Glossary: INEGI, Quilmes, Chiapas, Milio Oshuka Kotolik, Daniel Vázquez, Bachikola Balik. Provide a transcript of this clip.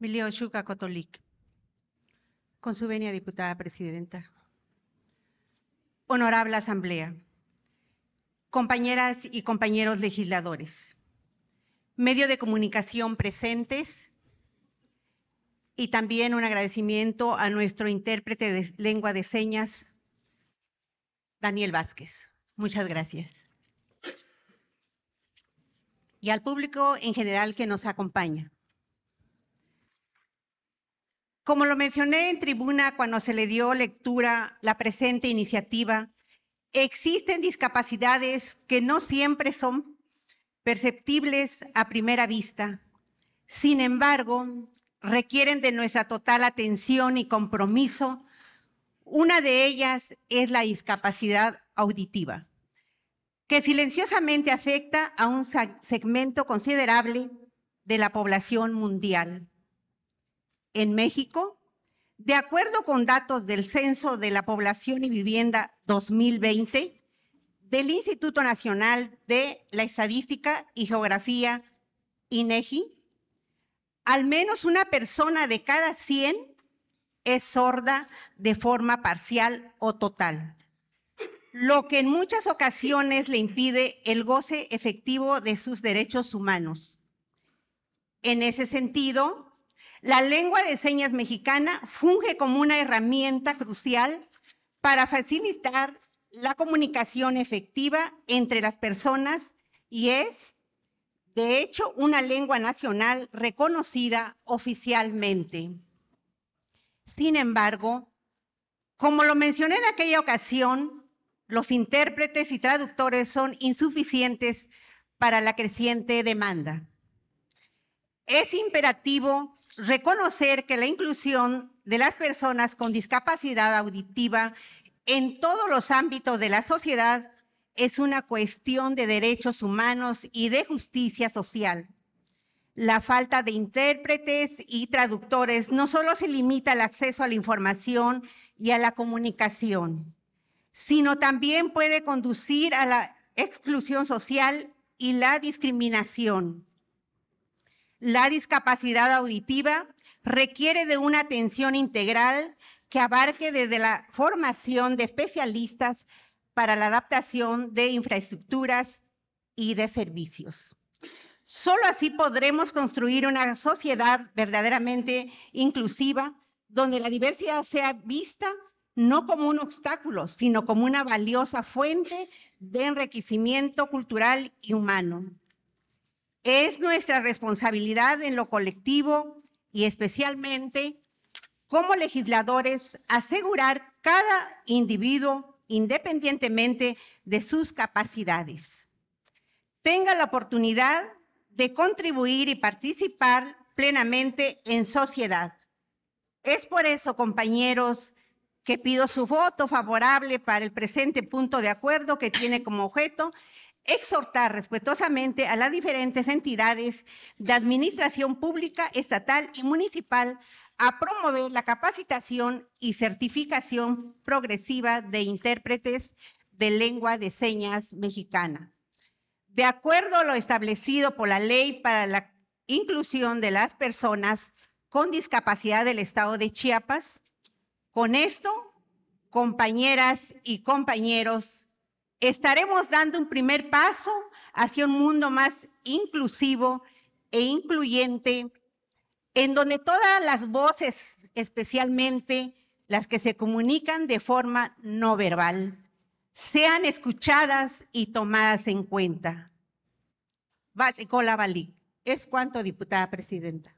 Milio Oshuka Kotolik. Con su venia, diputada presidenta. Honorable Asamblea, compañeras y compañeros legisladores, medios de comunicación presentes y también un agradecimiento a nuestro intérprete de lengua de señas, Daniel Vázquez. Muchas gracias. Y al público en general que nos acompaña. Como lo mencioné en tribuna cuando se le dio lectura la presente iniciativa, existen discapacidades que no siempre son perceptibles a primera vista. Sin embargo, requieren de nuestra total atención y compromiso. Una de ellas es la discapacidad auditiva, que silenciosamente afecta a un segmento considerable de la población mundial. En México, de acuerdo con datos del Censo de la Población y Vivienda 2020 del Instituto Nacional de la Estadística y Geografía, INEGI, al menos una persona de cada 100 es sorda de forma parcial o total, lo que en muchas ocasiones le impide el goce efectivo de sus derechos humanos. En ese sentido, la lengua de señas mexicana funge como una herramienta crucial para facilitar la comunicación efectiva entre las personas y es, de hecho, una lengua nacional reconocida oficialmente. Sin embargo, como lo mencioné en aquella ocasión, los intérpretes y traductores son insuficientes para la creciente demanda. Es imperativo reconocer que la inclusión de las personas con discapacidad auditiva en todos los ámbitos de la sociedad es una cuestión de derechos humanos y de justicia social. La falta de intérpretes y traductores no solo se limita al acceso a la información y a la comunicación, sino también puede conducir a la exclusión social y la discriminación. La discapacidad auditiva requiere de una atención integral que abarque desde la formación de especialistas para la adaptación de infraestructuras y de servicios. Solo así podremos construir una sociedad verdaderamente inclusiva, donde la diversidad sea vista no como un obstáculo, sino como una valiosa fuente de enriquecimiento cultural y humano. Es nuestra responsabilidad en lo colectivo y especialmente como legisladores asegurar cada individuo independientemente de sus capacidades tenga la oportunidad de contribuir y participar plenamente en sociedad. Es por eso, compañeros, que pido su voto favorable para el presente punto de acuerdo que tiene como objeto exhortar respetuosamente a las diferentes entidades de administración pública, estatal y municipal a promover la capacitación y certificación progresiva de intérpretes de lengua de señas mexicana. De acuerdo a lo establecido por la Ley para la Inclusión de las Personas con Discapacidad del Estado de Chiapas, con esto, compañeras y compañeros, estaremos dando un primer paso hacia un mundo más inclusivo e incluyente, en donde todas las voces, especialmente las que se comunican de forma no verbal, sean escuchadas y tomadas en cuenta. Bachikola Balik. Es cuanto, diputada presidenta.